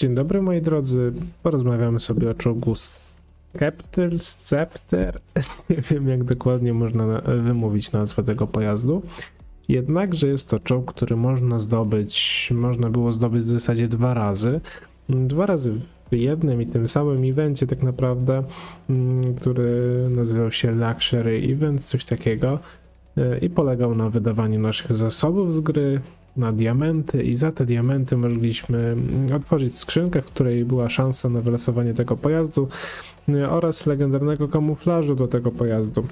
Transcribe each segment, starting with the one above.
Dzień dobry moi drodzy, porozmawiamy sobie o czołgu Scepter, nie wiem jak dokładnie można wymówić nazwę tego pojazdu, jednakże jest to czołg, który można było zdobyć w zasadzie dwa razy w jednym i tym samym evencie tak naprawdę, który nazywał się Luxury Event, coś takiego, i polegał na wydawaniu naszych zasobów z gry na diamenty i za te diamenty mogliśmy otworzyć skrzynkę, w której była szansa na wylosowanie tego pojazdu oraz legendarnego kamuflażu do tego pojazdu.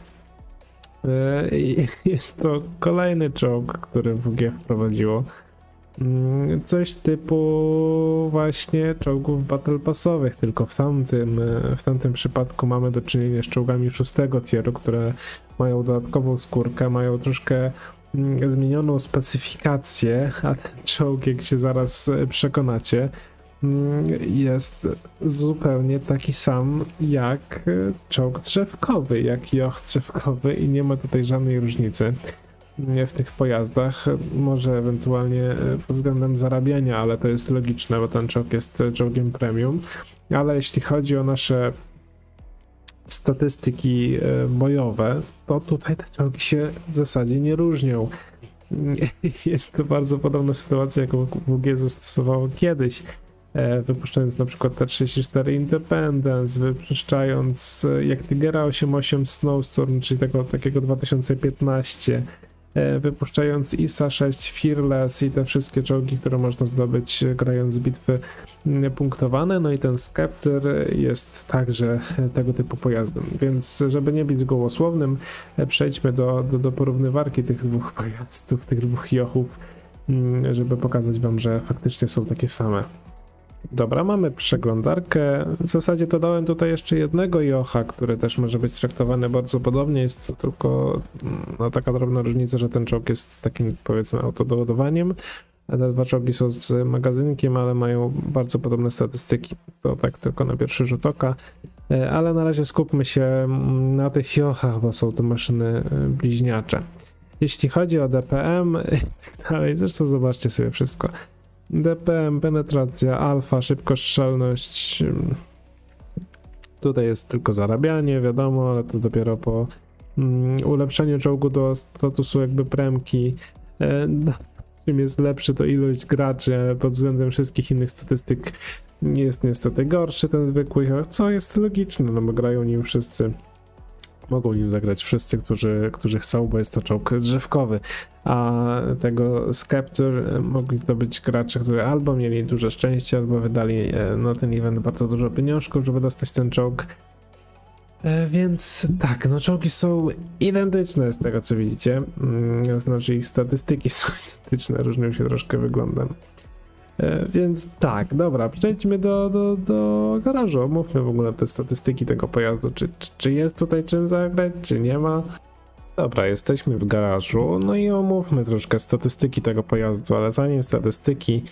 Jest to kolejny czołg, który WG wprowadziło. Coś typu właśnie czołgów battle passowych, tylko w tamtym przypadku mamy do czynienia z czołgami 6. tieru, które mają dodatkową skórkę, mają troszkę zmienioną specyfikację, a ten czołg, jak się zaraz przekonacie, jest zupełnie taki sam jak czołg drzewkowy, jak joch drzewkowy i nie ma tutaj żadnej różnicy w tych pojazdach, może ewentualnie pod względem zarabiania, ale to jest logiczne, bo ten czołg jest czołgiem premium, ale jeśli chodzi o nasze statystyki bojowe, to tutaj te czołgi się w zasadzie nie różnią. Jest to bardzo podobna sytuacja, jaką WG zastosowało kiedyś, wypuszczając na przykład T34 Independence, wypuszczając jak Tygera 88 Snowstorm, czyli takiego 2015, wypuszczając ISA-6, Fearless i te wszystkie czołgi, które można zdobyć grając bitwy punktowane. No i ten Scepter jest także tego typu pojazdem. Więc żeby nie być gołosłownym, przejdźmy do porównywarki tych dwóch pojazdów, tych dwóch jochów, żeby pokazać wam, że faktycznie są takie same. Dobra, mamy przeglądarkę. W zasadzie to dałem tutaj jeszcze jednego jocha, który też może być traktowany bardzo podobnie. Jest to tylko taka drobna różnica, że ten czołg jest takim, powiedzmy, autodoładowaniem. Te dwa czołgi są z magazynkiem, ale mają bardzo podobne statystyki. To tak tylko na pierwszy rzut oka. Ale na razie skupmy się na tych jochach, bo są to maszyny bliźniacze. Jeśli chodzi o DPM i tak dalej, zresztą zobaczcie sobie wszystko. DPM, penetracja, alfa, szybkostrzelność. Tutaj jest tylko zarabianie, wiadomo, ale to dopiero po ulepszeniu czołgu do statusu jakby premki. Czym jest lepszy, to ilość graczy, ale pod względem wszystkich innych statystyk jest niestety gorszy ten zwykły, co jest logiczne, no bo grają nim wszyscy. Mogą nim zagrać wszyscy, którzy chcą, bo jest to czołg drzewkowy, a tego Scepter mogli zdobyć gracze, którzy albo mieli duże szczęście, albo wydali na ten event bardzo dużo pieniążków, żeby dostać ten czołg. Więc tak, no czołgi są identyczne z tego co widzicie, znaczy ich statystyki są identyczne, różnią się troszkę wyglądem. Więc tak, dobra, przejdźmy do garażu, omówmy w ogóle te statystyki tego pojazdu, czy jest tutaj czym zagrać, czy nie ma. Dobra, jesteśmy w garażu, no i omówmy troszkę statystyki tego pojazdu, ale zanim statystyki,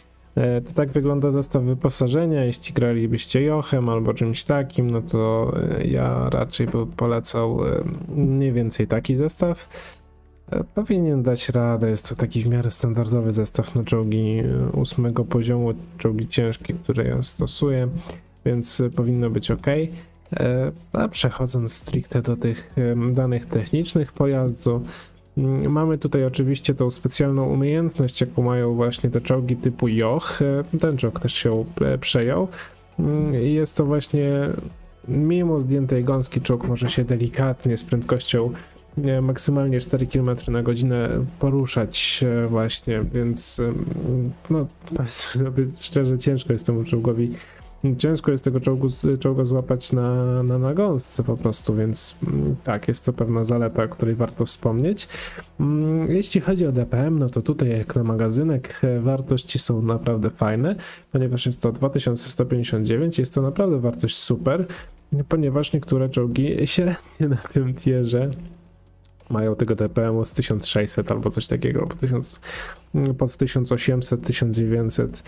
to tak wygląda zestaw wyposażenia. Jeśli gralibyście jochem albo czymś takim, no to ja raczej bym polecał mniej więcej taki zestaw. Powinien dać radę, jest to taki w miarę standardowy zestaw na czołgi 8. poziomu, czołgi ciężkie, które ja stosuję, więc powinno być ok. A przechodząc stricte do tych danych technicznych pojazdu, mamy tutaj oczywiście tą specjalną umiejętność, jaką mają właśnie te czołgi typu joch, ten czołg też się przejął. Jest to właśnie, mimo zdjętej gąski, czołg może się delikatnie z prędkością maksymalnie 4 km/h poruszać właśnie, więc no szczerze ciężko jest tego czołga złapać na gąsce po prostu, więc tak, jest to pewna zaleta, o której warto wspomnieć. Jeśli chodzi o DPM, no to tutaj jak na magazynek wartości są naprawdę fajne, ponieważ jest to 2159, jest to naprawdę wartość super, ponieważ niektóre czołgi średnie na tym tierze mają tego DPM-u z 1600 albo coś takiego, pod 1800, 1900.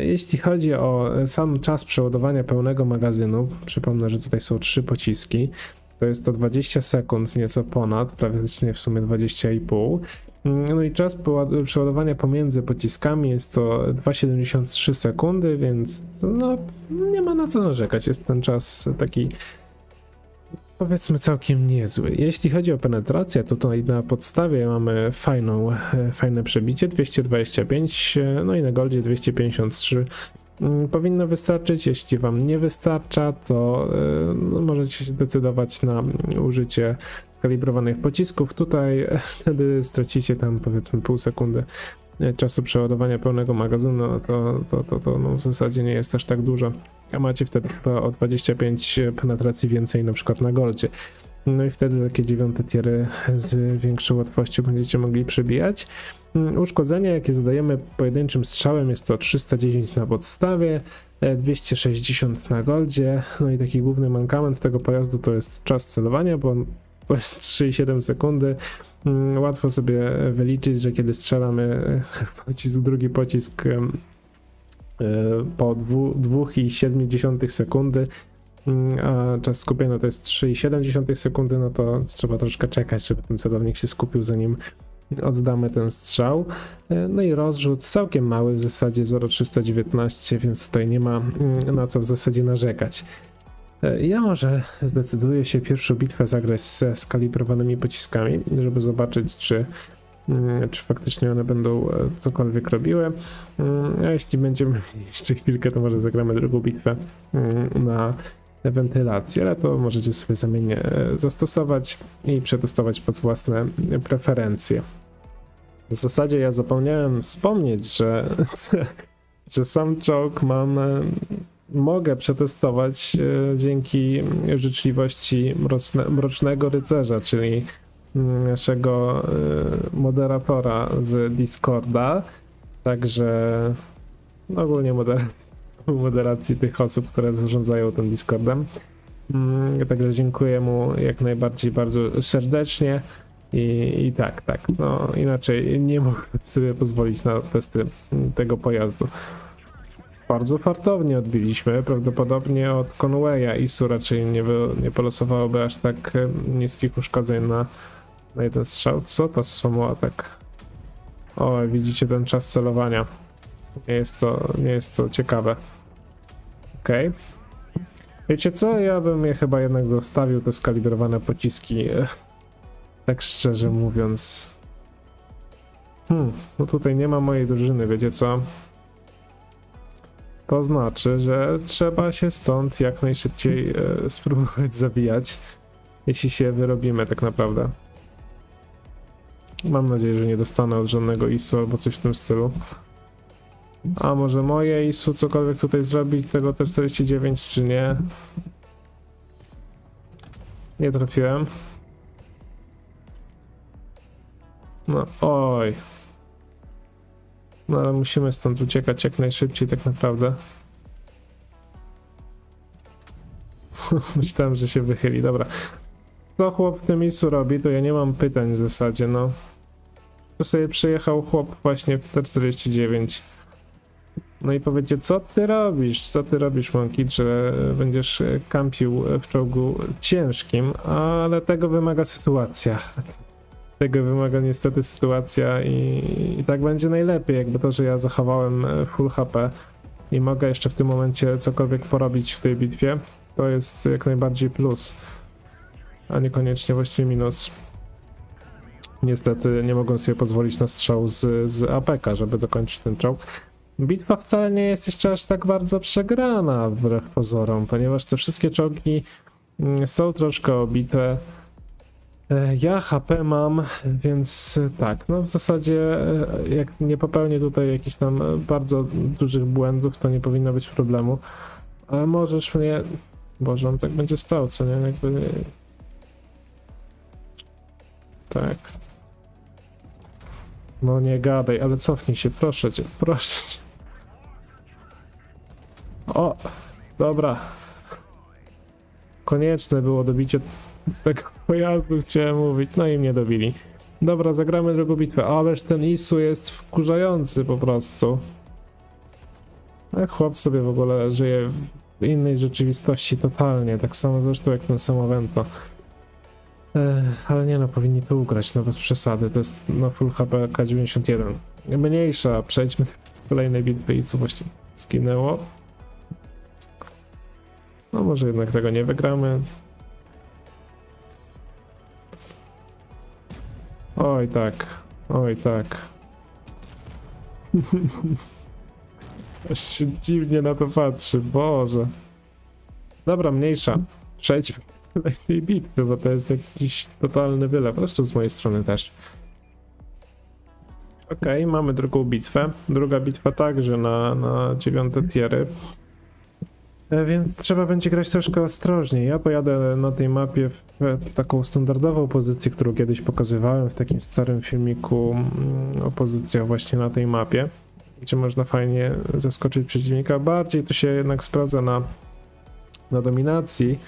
Jeśli chodzi o sam czas przeładowania pełnego magazynu, przypomnę, że tutaj są 3 pociski, to jest to 20 sekund, nieco ponad, praktycznie w sumie 20,5. No i czas przeładowania pomiędzy pociskami jest to 2,73 sekundy, więc no nie ma na co narzekać, jest ten czas taki powiedzmy całkiem niezły. Jeśli chodzi o penetrację, to tutaj na podstawie mamy fajne przebicie 225, no i na goldzie 253. Powinno wystarczyć, jeśli wam nie wystarcza, to możecie się decydować na użycie skalibrowanych pocisków. Tutaj wtedy stracicie tam powiedzmy pół sekundy czasu przeładowania pełnego magazynu, to no w zasadzie nie jest aż tak dużo, a macie wtedy chyba o 25 penetracji więcej na przykład na goldzie. No i wtedy takie 9 tiery z większą łatwością będziecie mogli przebijać. Uszkodzenia, jakie zadajemy pojedynczym strzałem, jest to 310 na podstawie, 260 na goldzie. No i taki główny mankament tego pojazdu to jest czas celowania, bo to jest 3,7 sekundy. Łatwo sobie wyliczyć, że kiedy strzelamy drugi pocisk po 2,7 sekundy, a czas skupienia to jest 3,7 sekundy, no to trzeba troszkę czekać, żeby ten celownik się skupił, zanim oddamy ten strzał. No i rozrzut całkiem mały, w zasadzie 0,319, więc tutaj nie ma na co w zasadzie narzekać. Ja może zdecyduję się pierwszą bitwę zagrać ze skalibrowanymi pociskami, żeby zobaczyć, czy faktycznie one będą cokolwiek robiły. A jeśli będziemy jeszcze chwilkę, to może zagramy drugą bitwę na wentylację, ale to możecie sobie zamiennie zastosować i przetestować pod własne preferencje. W zasadzie ja zapomniałem wspomnieć, że sam czołg mogę przetestować dzięki życzliwości Mrocznego Rycerza, czyli naszego moderatora z Discorda. Także ogólnie moderacji tych osób, które zarządzają tym Discordem. Także dziękuję mu jak najbardziej bardzo serdecznie i tak, no inaczej nie mogę sobie pozwolić na testy tego pojazdu. Bardzo fartownie odbiliśmy, prawdopodobnie od Conwaya ISU raczej nie polosowałoby aż tak niskich uszkodzeń na jeden strzał. Co to sumuła tak? O, widzicie ten czas celowania. Nie jest to ciekawe. Okej. Okay. Wiecie co? Ja bym je chyba jednak zostawił, te skalibrowane pociski. Tak szczerze mówiąc. No tutaj nie ma mojej drużyny, wiecie co? To znaczy, że trzeba się stąd jak najszybciej spróbować zabijać, jeśli się wyrobimy tak naprawdę. Mam nadzieję, że nie dostanę od żadnego ISU albo coś w tym stylu. A może moje ISU cokolwiek tutaj zrobić, tego T49 czy nie? Nie trafiłem. No, oj. No ale musimy stąd uciekać jak najszybciej tak naprawdę. Myślałem, że się wychyli, dobra. Co chłop w tym ISU robi, to ja nie mam pytań w zasadzie, no. To sobie przyjechał chłop właśnie w T49. No i powiecie, co ty robisz, Monkit, że będziesz kampił w czołgu ciężkim, ale tego wymaga sytuacja. Tego wymaga niestety sytuacja i tak będzie najlepiej, jakby to, że ja zachowałem full HP i mogę jeszcze w tym momencie cokolwiek porobić w tej bitwie, to jest jak najbardziej plus, a niekoniecznie właściwie minus. Niestety nie mogłem sobie pozwolić na strzał z APK, żeby dokończyć ten czołg. Bitwa wcale nie jest jeszcze aż tak bardzo przegrana wbrew pozorom, ponieważ te wszystkie czołgi są troszkę obite. Ja HP mam, więc tak, no w zasadzie jak nie popełnię tutaj jakichś tam bardzo dużych błędów, to nie powinno być problemu. Ale możesz mnie... Boże, on tak będzie stał, co nie? Jakby... Tak. No nie gadaj, ale cofnij się, proszę cię, proszę cię. O, dobra. Konieczne było dobicie tego pojazdu, chciałem mówić, no i mnie dobili. Dobra, zagramy drugą bitwę, ależ ten ISU jest wkurzający po prostu. Chłop sobie w ogóle żyje w innej rzeczywistości totalnie, tak samo zresztą jak ten sam Avento. Ale nie no, powinni to ugrać, no bez przesady, to jest no full HP K91. Mniejsza, przejdźmy do kolejnej bitwy. ISU właśnie skinęło. No może jednak tego nie wygramy. Oj tak, oj tak. Aż się dziwnie na to patrzy, Boże. Dobra, mniejsza, przejdźmy do kolejnej bitwy, bo to jest jakiś totalny wylew, zresztą z mojej strony też. Okej, mamy drugą bitwę. Druga bitwa także na 9 tiery. Więc trzeba będzie grać troszkę ostrożniej. Ja pojadę na tej mapie w taką standardową pozycję, którą kiedyś pokazywałem w takim starym filmiku o pozycjach właśnie na tej mapie, gdzie można fajnie zaskoczyć przeciwnika. Bardziej to się jednak sprawdza na dominacji,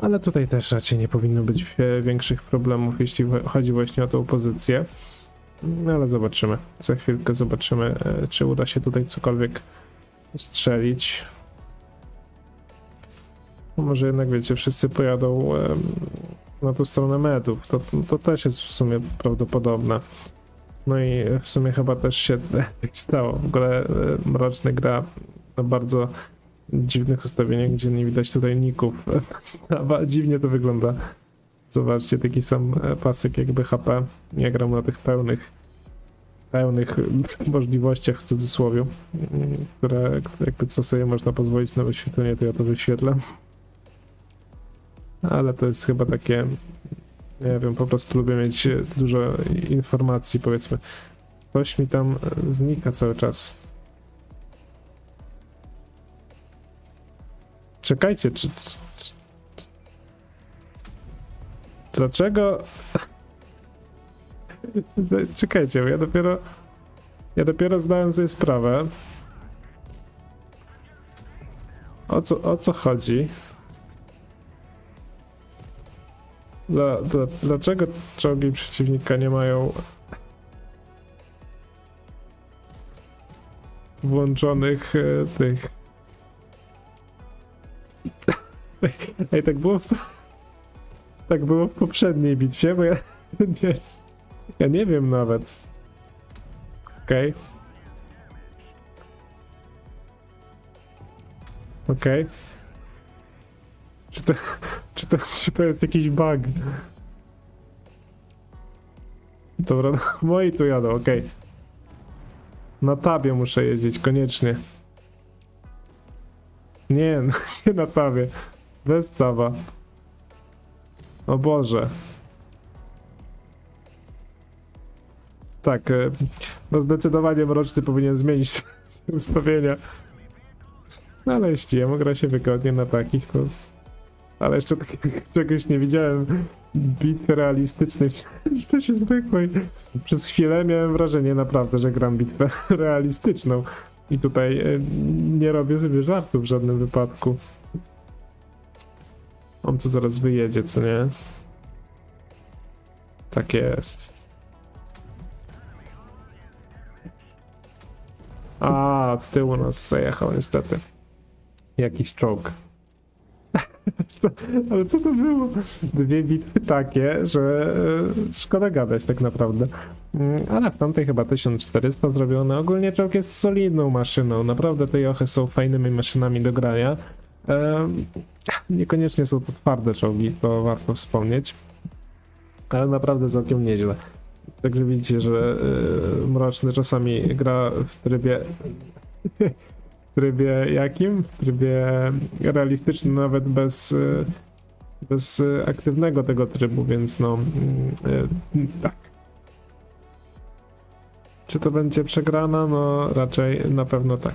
ale tutaj też raczej nie powinno być większych problemów, jeśli chodzi właśnie o tą pozycję. No ale zobaczymy. Za chwilkę zobaczymy, czy uda się tutaj cokolwiek strzelić. Może jednak, wiecie, wszyscy pojadą na tą stronę medów. To też jest w sumie prawdopodobne. No i w sumie chyba też się stało. W ogóle Mroczny gra na bardzo dziwnych ustawieniach, gdzie nie widać tutaj ników. Dziwnie to wygląda. Zobaczcie, taki sam pasek jakby HP. Ja gram na tych pełnych możliwościach w cudzysłowie, które jakby co sobie można pozwolić na wyświetlenie, to ja to wyświetlę. Ale to jest chyba takie, nie wiem, po prostu lubię mieć dużo informacji, powiedzmy. Ktoś mi tam znika cały czas. Czekajcie, dlaczego? Czekajcie, bo ja dopiero zdałem sobie sprawę, o co chodzi. Dlaczego czołgi przeciwnika nie mają włączonych tych... Ej, tak było w poprzedniej bitwie, bo ja nie wiem nawet. Okej. Okej. Czy to jest jakiś bug? Dobra, no, moi tu jadą, okej. Na tabie muszę jeździć, koniecznie. Nie, nie na tabie. Bez taba. O Boże. Tak, no zdecydowanie Mroczny powinien zmienić ustawienia. No ale jeśli jemu gra się wygodnie na takich, to... Ale jeszcze takiego czegoś nie widziałem. Bitwy realistycznej, to się zwykłej. Przez chwilę miałem wrażenie naprawdę, że gram bitwę realistyczną. I tutaj nie robię sobie żartu w żadnym wypadku. On tu zaraz wyjedzie, co nie? Tak jest. A, od tyłu nas zajechał niestety. Jakiś czołg. Ale co to było? Dwie bitwy takie, że szkoda gadać tak naprawdę. Ale w tamtej chyba 1400 zrobione. Ogólnie czołg jest solidną maszyną. Naprawdę te jochy są fajnymi maszynami do grania. Niekoniecznie są to twarde czołgi, to warto wspomnieć. Ale naprawdę całkiem nieźle. Także widzicie, że Mroczny czasami gra w trybie... trybie jakim? W trybie realistycznym, nawet bez aktywnego tego trybu, więc no tak. Czy to będzie przegrana? No raczej na pewno tak.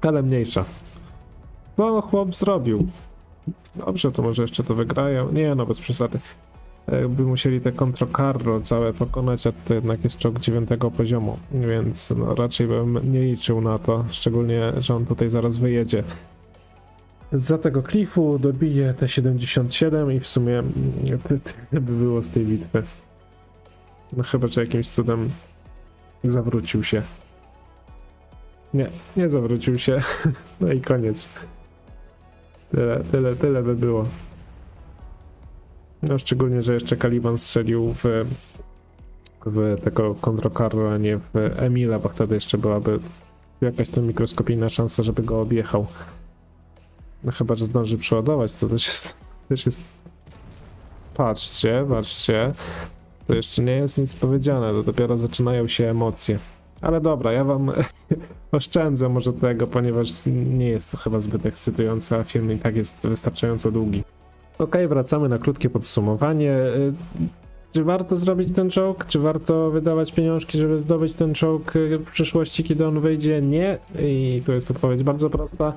Ale mniejsza. No chłop zrobił. Dobrze, to może jeszcze to wygrają. Nie no, bez przesady. By musieli te Controcarro całe pokonać, a to jednak jest czołg 9 poziomu, więc no, raczej bym nie liczył na to, szczególnie, że on tutaj zaraz wyjedzie. Zza tego klifu dobije te 77 i w sumie tyle by było z tej bitwy. No chyba, że jakimś cudem zawrócił się. Nie, nie zawrócił się. No i koniec. Tyle by było. No, szczególnie, że jeszcze Kaliban strzelił w tego Controcarro, a nie w Emila, bo wtedy jeszcze byłaby jakaś tam mikroskopijna szansa, żeby go objechał. No, chyba że zdąży przeładować, to też jest... Patrzcie, patrzcie. To jeszcze nie jest nic powiedziane, to dopiero zaczynają się emocje. Ale dobra, ja wam oszczędzę może tego, ponieważ nie jest to chyba zbyt ekscytujące, a film i tak jest wystarczająco długi. Ok, wracamy na krótkie podsumowanie. Czy warto zrobić ten czołg? Czy warto wydawać pieniążki, żeby zdobyć ten czołg w przyszłości, kiedy on wyjdzie? Nie. I tu jest odpowiedź bardzo prosta.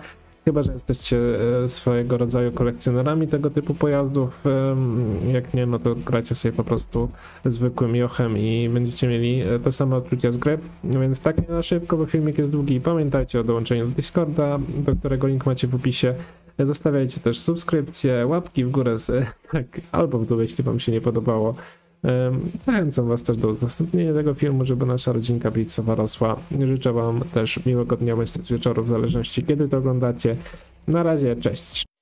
Chyba że jesteście swojego rodzaju kolekcjonerami tego typu pojazdów. Jak nie, no to grajcie sobie po prostu zwykłym jochem i będziecie mieli te same odczucia z gry. Więc tak nie na szybko, bo filmik jest długi. Pamiętajcie o dołączeniu do Discorda, do którego link macie w opisie. Zostawiajcie też subskrypcje, łapki w górę, tak, albo w dół, jeśli wam się nie podobało. Zachęcam was też do udostępnienia tego filmu, żeby nasza rodzinka blitzowa rosła. Życzę wam też miłego dnia bądź też wieczoru, w zależności kiedy to oglądacie. Na razie, cześć!